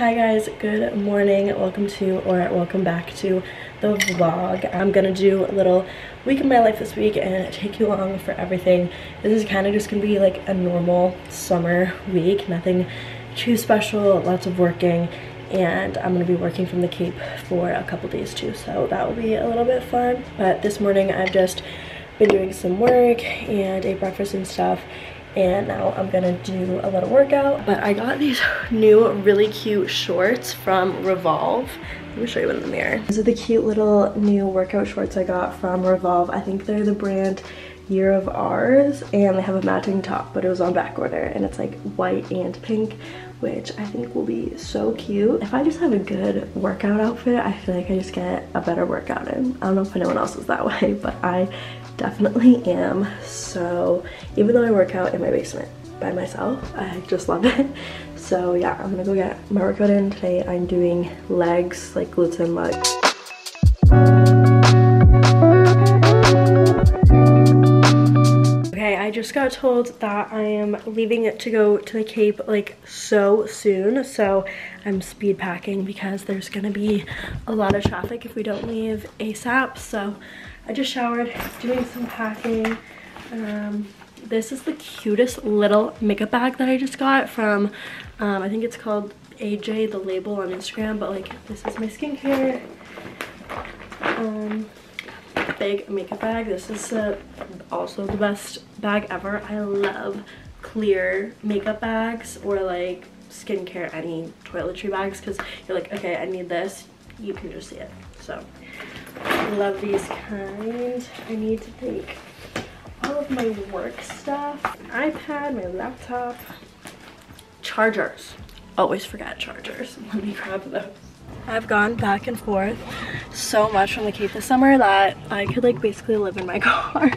Hi guys, good morning. Welcome to, or welcome back to the vlog. I'm gonna do a little week in my life this week and take you along for everything. This is kind of just gonna be like a normal summer week, nothing too special, lots of working, and I'm gonna be working from the Cape for a couple days too, so that will be a little bit fun. But this morning I've just been doing some work and ate breakfast and stuff, and now I'm gonna do a little workout. But I got these new really cute shorts from Revolve. Let me show you one in the mirror. These are the cute little new workout shorts I got from Revolve. I think they're the brand Year of Ours, and they have a matching top, but it was on back order, and it's like white and pink, which I think will be so cute. If I just have a good workout outfit, I feel like I just get a better workout in. I don't know if anyone else is that way, but I definitely am. So even though I work out in my basement by myself, I just love it. So yeah, I'm gonna go get my workout in today. I'm doing legs, like glutes and legs. Okay, I just got told that I am leaving to go to the Cape like so soon, so I'm speed packing because there's gonna be a lot of traffic if we don't leave ASAP. So I just showered, doing some packing. This is the cutest little makeup bag that I just got from, I think it's called AJ the Label on Instagram, but like this is my skincare big makeup bag. This is also the best bag ever. I love clear makeup bags or like skincare, any toiletry bags, because you're like, okay, I need this. You can just see it. So love these kind. I need to take all of my work stuff, iPad, my laptop, chargers. Always forget chargers. Let me grab those. I've gone back and forth so much from the Cape this summer that I could like basically live in my car.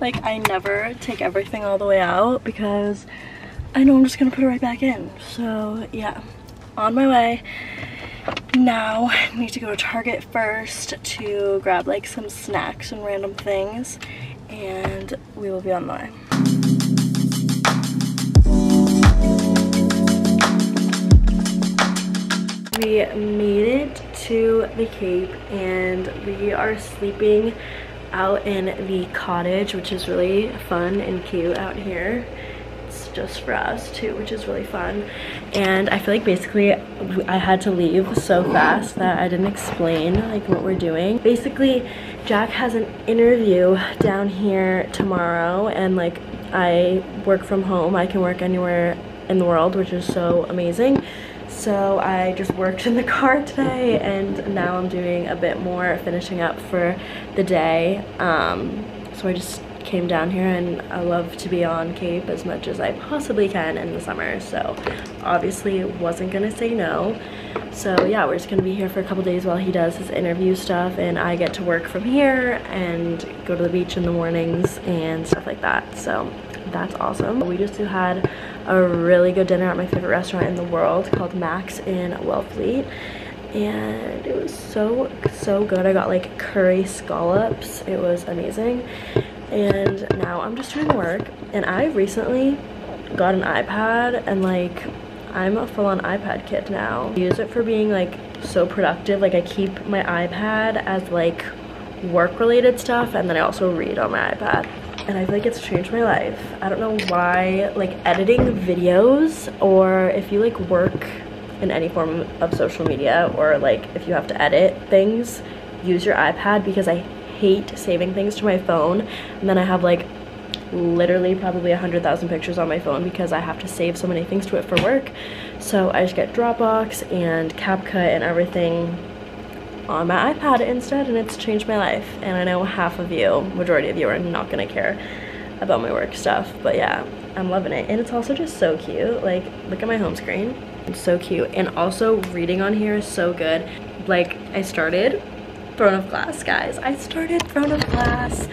Like I never take everything all the way out because I know I'm just gonna put it right back in. So yeah, on my way. Now I need to go to Target first to grab like some snacks and random things, and we will be on the way. We made it to the Cape and we are sleeping out in the cottage, which is really fun and cute out here. Just for us too, which is really fun. And I feel like basically I had to leave so fast that I didn't explain like what we're doing. Basically Jack has an interview down here tomorrow, and like I work from home. I can work anywhere in the world, which is so amazing. So I just worked in the car today, and now I'm doing a bit more finishing up for the day. So I just came down here, and I love to be on Cape as much as I possibly can in the summer, so obviously wasn't gonna say no. So yeah, we're just gonna be here for a couple days while he does his interview stuff, and I get to work from here and go to the beach in the mornings and stuff like that. So that's awesome. We just had a really good dinner at my favorite restaurant in the world called Max in Wellfleet, and it was so good. I got like curry scallops. It was amazing. And now I'm just doing work, and I recently got an iPad, and like I'm a full-on iPad kid now. I use it for being like so productive. Like I keep my iPad as like work-related stuff, and then I also read on my iPad, and I feel like it's changed my life. I don't know why, like editing videos, or if you like work in any form of social media, or like if you have to edit things, use your iPad, because I hate saving things to my phone, and then I have like literally probably 100,000 pictures on my phone because I have to save so many things to it for work. So I just get Dropbox and CapCut and everything on my iPad instead, and it's changed my life. And I know half of you, majority of you, are not gonna care about my work stuff, but yeah, I'm loving it. And it's also just so cute. Like look at my home screen, it's so cute. And also reading on here is so good. Like I started Throne of Glass, guys. I started Throne of Glass.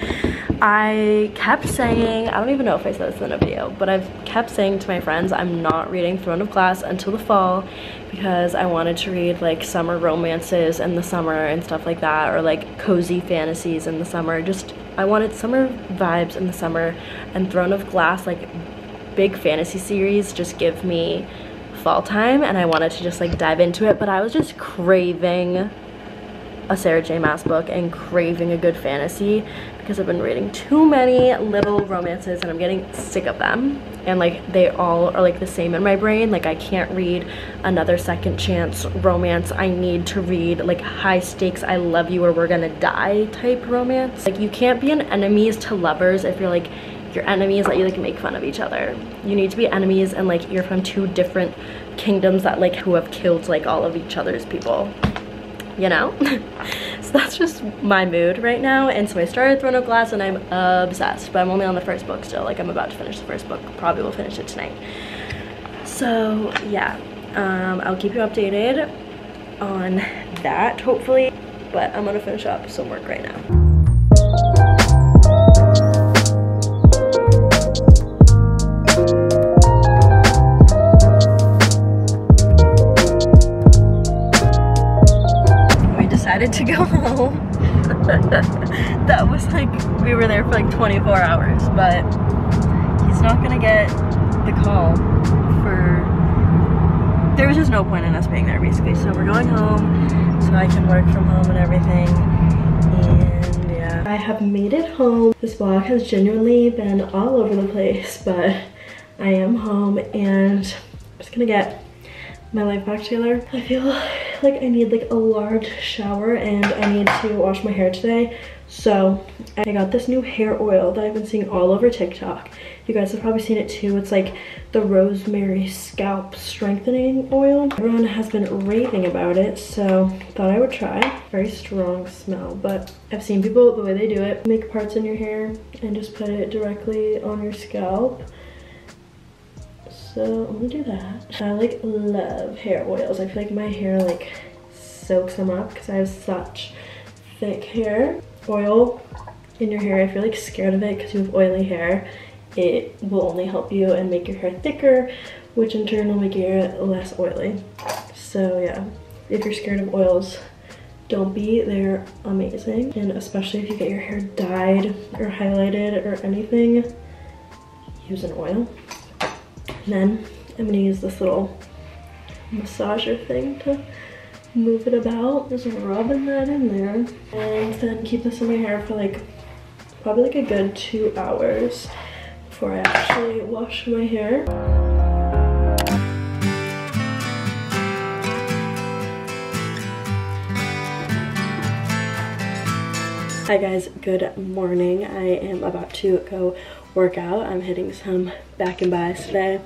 I kept saying, I don't even know if I said this in a video, but I've kept saying to my friends I'm not reading Throne of Glass until the fall, because I wanted to read like summer romances in the summer and stuff like that, or like cozy fantasies in the summer. Just I wanted summer vibes in the summer, and Throne of Glass, like big fantasy series, just give me fall time and I wanted to just like dive into it, but I was just craving a Sarah J Maas book and craving a good fantasy because I've been reading too many little romances and I'm getting sick of them, and like they all are like the same in my brain. Like I can't read another second chance romance. I need to read like high stakes I love you or we're gonna die type romance. Like you can't be an enemies to lovers if you're like your enemies that you like make fun of each other. You need to be enemies and like you're from two different kingdoms that like who have killed like all of each other's people, you know? So that's just my mood right now. And so I started Throne of Glass and I'm obsessed, but I'm only on the first book still. Like I'm about to finish the first book, probably will finish it tonight. So yeah, I'll keep you updated on that hopefully, but I'm gonna finish up some work right now. To go home. That was like, we were there for like 24 hours, but he's not gonna get the call for, there was just no point in us being there basically. So we're going home so I can work from home and everything, and yeah. I have made it home. This vlog has genuinely been all over the place, but I am home and I'm just gonna get my life back together. I feel like I need like a large shower and I need to wash my hair today. So I got this new hair oil that I've been seeing all over TikTok. You guys have probably seen it too. It's like the rosemary scalp strengthening oil. Everyone has been raving about it, so thought I would try. Very strong smell, but I've seen people, the way they do it, make parts in your hair and just put it directly on your scalp. So I'm gonna do that. I like love hair oils. I feel like my hair like soaks them up because I have such thick hair. Oil in your hair, if you're like scared of it because you have oily hair, it will only help you and make your hair thicker, which in turn will make your hair less oily. So yeah, if you're scared of oils, don't be. They're amazing. And especially if you get your hair dyed or highlighted or anything, use an oil. And then I'm gonna use this little massager thing to move it about, just rubbing that in there, and then keep this in my hair for like probably like a good 2 hours before I actually wash my hair. Hi guys, good morning. I am about to go work out. I'm hitting some back and buys today,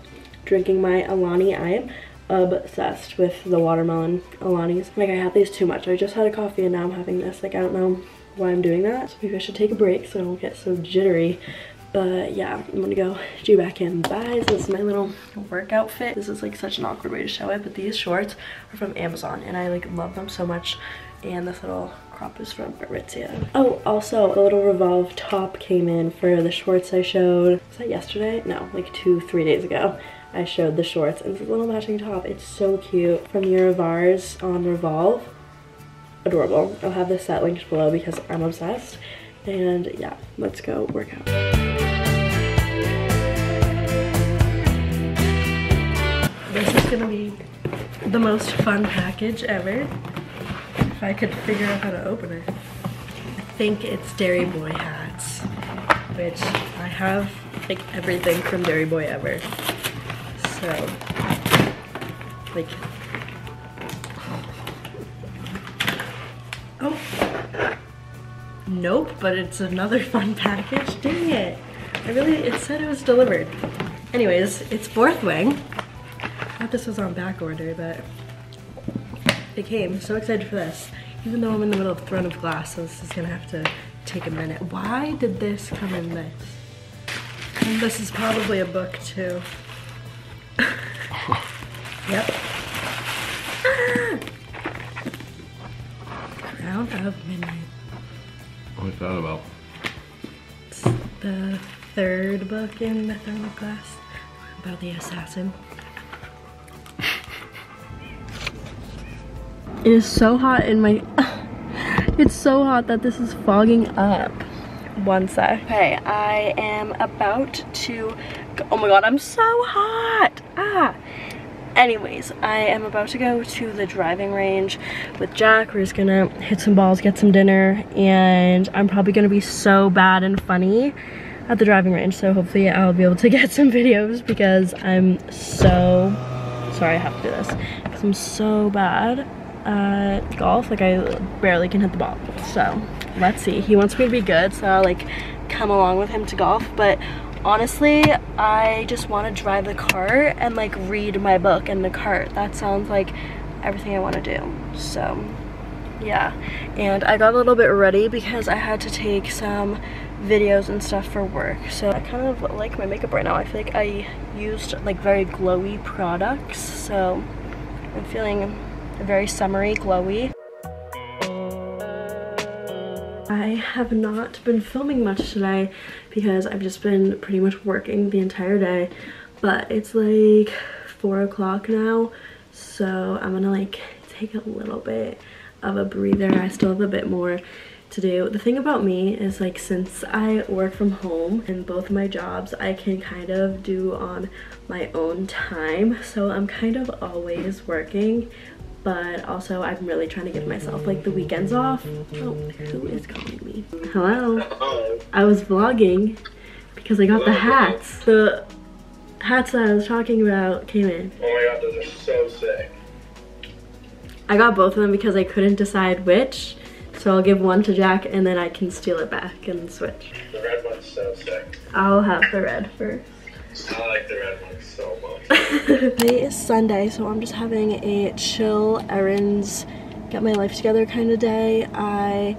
drinking my Alani. I am obsessed with the watermelon Alanis. Like I have these too much. I just had a coffee and now I'm having this. Like I don't know why I'm doing that. So maybe I should take a break so I don't get so jittery. But yeah, I'm gonna go do back and buys. This is my little workout fit. This is like such an awkward way to show it, but these shorts are from Amazon and I like love them so much. And this little crop is from Aritzia. Oh, also the little Revolve top came in for the shorts I showed. Was that yesterday? No, like 2-3 days ago. I showed the shorts and it's a little matching top. It's so cute. From Year of Ours on Revolve. Adorable. I'll have this set linked below because I'm obsessed. And yeah, let's go work out. This is gonna be the most fun package ever. If I could figure out how to open it. I think it's Dairy Boy hats, which I have like everything from Dairy Boy ever. So, like, oh, nope, but it's another fun package, dang it. It said it was delivered. Anyways, it's Fourth Wing. I thought this was on back order, but it came. I'm so excited for this. Even though I'm in the middle of Throne of Glass, so this is gonna have to take a minute. Why did this come in this? And this is probably a book too. Yep. Crown of Midnight. What is that about? It's the third book in the Throne of Glass about the assassin. It is so hot in my, it's so hot that this is fogging up. One sec. Okay, I am about to, oh my god, I'm so hot. Ah, Anyways, I am about to go to the driving range with Jack. We're just gonna hit some balls, get some dinner, and I'm probably gonna be so bad and funny at the driving range, so hopefully I'll be able to get some videos because I'm so sorry I have to do this because I'm so bad at golf. Like, I barely can hit the ball. So let's see. He wants me to be good, so I'll like come along with him to golf, but honestly I just want to drive the cart and like read my book in the cart. That sounds like everything I want to do. So yeah, and I got a little bit ready because I had to take some videos and stuff for work. So I kind of like my makeup right now. I feel like I used like very glowy products, so I'm feeling very summery, glowy. I have not been filming much today because I've just been pretty much working the entire day, but it's like 4 o'clock now, so I'm gonna like take a little bit of a breather. I still have a bit more to do. The thing about me is, like, since I work from home and both of my jobs I can kind of do on my own time, so I'm kind of always working, but also I'm really trying to give myself like the weekends off. Oh, who is calling me? Hello. Hello. I was vlogging because I got the hats. The hats that I was talking about came in. Oh my god, those are so sick. I got both of them because I couldn't decide which, so I'll give one to Jack and then I can steal it back and switch. The red one's so sick. I'll have the red first. I like the red one so much. Today is Sunday, so I'm just having a chill, errands, get my life together kind of day. I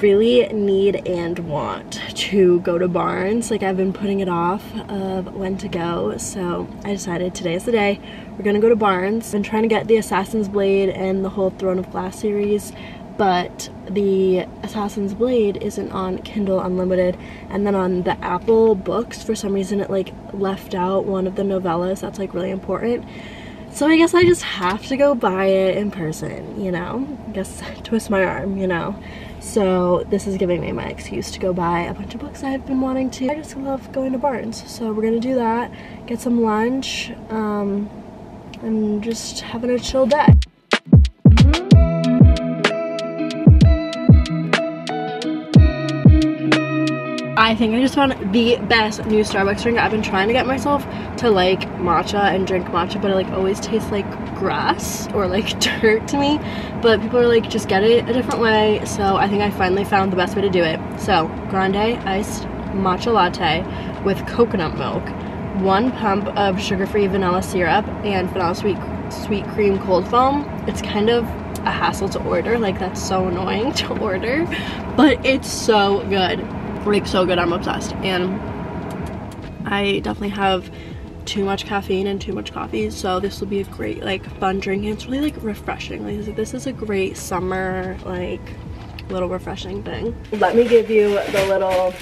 really need and want to go to Barnes. Like, I've been putting it off of when to go, so I decided today is the day. We're gonna go to Barnes. I've been trying to get the Assassin's Blade and the whole Throne of Glass series, but the Assassin's Blade isn't on Kindle Unlimited, and then on the Apple Books for some reason it like left out one of the novellas that's like really important, so I guess I just have to go buy it in person, you know. I guess twist my arm, you know. So this is giving me my excuse to go buy a bunch of books I've been wanting to. I just love going to Barnes, so we're gonna do that, get some lunch, and just having a chill day. I think I just found the best new Starbucks drink. I've been trying to get myself to like matcha and drink matcha, but it like always tastes like grass or like dirt to me, but people are like, just get it a different way, so I think I finally found the best way to do it. So grande iced matcha latte with coconut milk, 1 pump of sugar-free vanilla syrup, and vanilla sweet cream cold foam. It's kind of a hassle to order, like that's so annoying to order, but it's so good. Like, so good. I'm obsessed, and I definitely have too much caffeine and too much coffee, so this will be a great like fun drink, and it's really like refreshing. Like, this is a great summer like little refreshing thing. Let me give you the little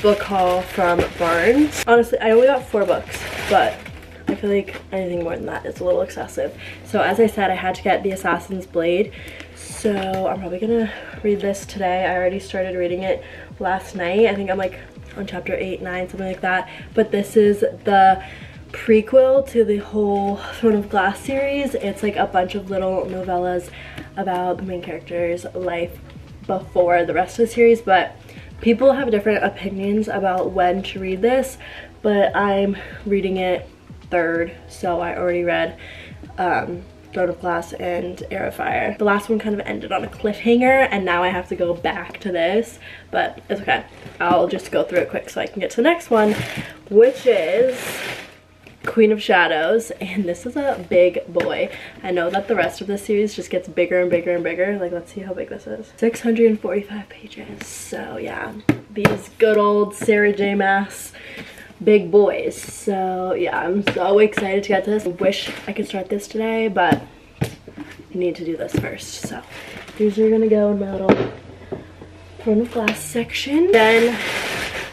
book haul from Barnes. Honestly, I only got 4 books, but I feel like anything more than that is a little excessive. So as I said, I had to get The Assassin's Blade, so I'm probably gonna read this today. I already started reading it last night. I think I'm like on chapter 8, 9, something like that, but this is the prequel to the whole Throne of Glass series. It's like a bunch of little novellas about the main character's life before the rest of the series, but people have different opinions about when to read this, but I'm reading it third, so I already read Throne of Glass and Air of Fire. The last one kind of ended on a cliffhanger, and now I have to go back to this, but it's okay. I'll just go through it quick so I can get to the next one, which is Queen of Shadows, and this is a big boy. I know that the rest of this series just gets bigger and bigger and bigger. Like, let's see how big this is. 645 pages, so yeah. These good old Sarah J Maas big boys. So yeah, I'm so excited to get this. I wish I could start this today, but I need to do this first. So these are gonna go in my little Throne of Glass section. Then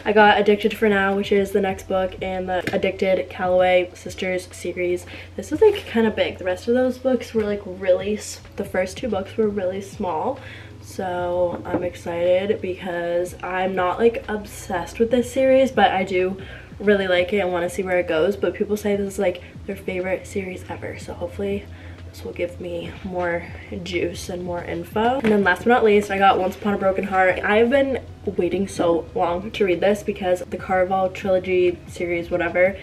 I got Addicted for Now, which is the next book in the Addicted Calloway Sisters series. This is like kind of big. The rest of those books were like really, the first 2 books were really small. So I'm excited because I'm not like obsessed with this series, but I do really like it and want to see where it goes, but people say this is like their favorite series ever, so hopefully this will give me more juice and more info. And then last but not least, I got Once Upon a Broken Heart. I've been waiting so long to read this because the Caraval trilogy series, whatever,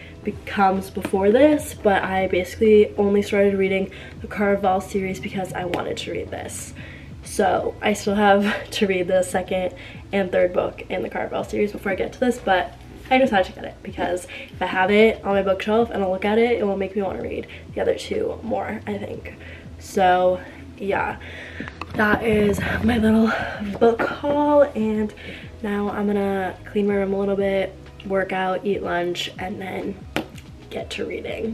comes before this, but I basically only started reading the Caraval series because I wanted to read this. So I still have to read the second and third book in the Caraval series before I get to this, but I just had to get it because if I have it on my bookshelf and I'll look at it, it will make me want to read the other two more, I think. So yeah, that is my little book haul, and now I'm gonna clean my room a little bit, work out, eat lunch, and then get to reading.